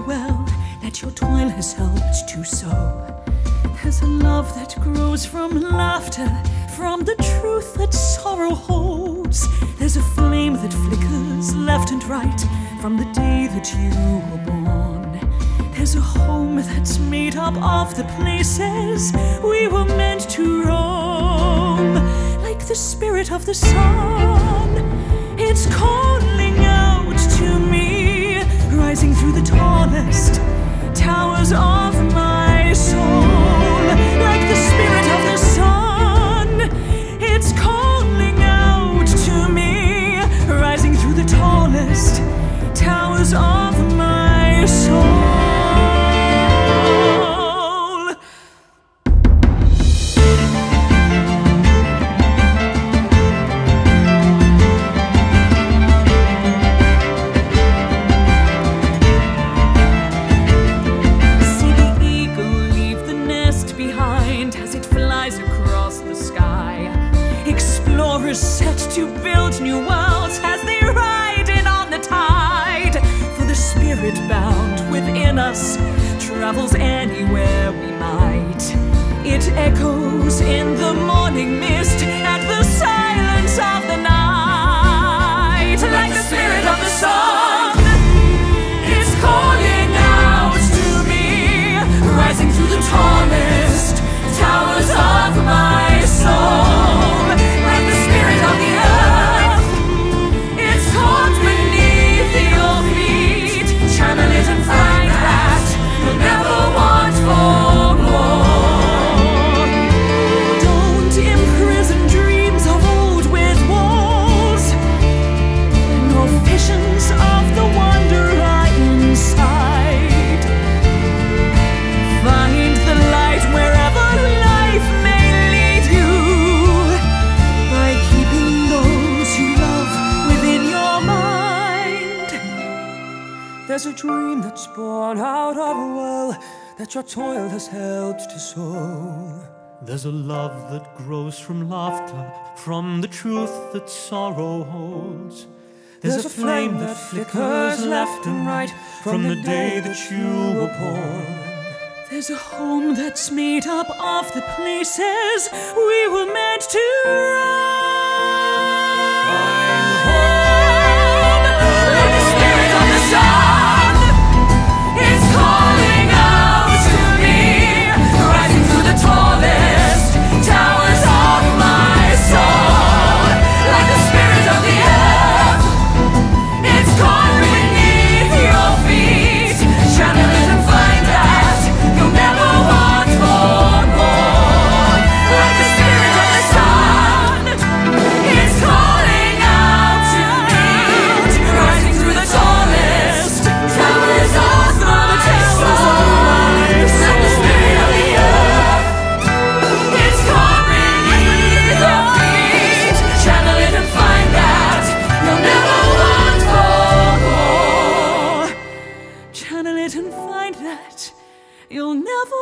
well that your toil has helped to sow. There's a love that grows from laughter, from the truth that sorrow holds. There's a flame that flickers left and right from the day that you were born. There's a home that's made up of the places we were meant to roam. Like the spirit of the sun, it's calling out to me, rising through the tallest towers of my soul. Like the spirit of the sun, it's calling out to me, rising through the tallest towers of my soul. See the eagle leave the nest behind as it flies across the sky. Explorers set to build new worlds as they ride in on the tide. For the spirit bound within us travels anywhere we might. It echoes in the morning mist and the silence of the night. Like the spirit of the sun, it's calling out to me, rising through the tallest towers of my soul. There's a dream that's born out of a well that your toil has helped to sow. There's a love that grows from laughter, from the truth that sorrow holds. There's a flame that flickers left and right from the day that you were born. There's a home that's made up of the places we were meant to roam. Channel it and find that you'll never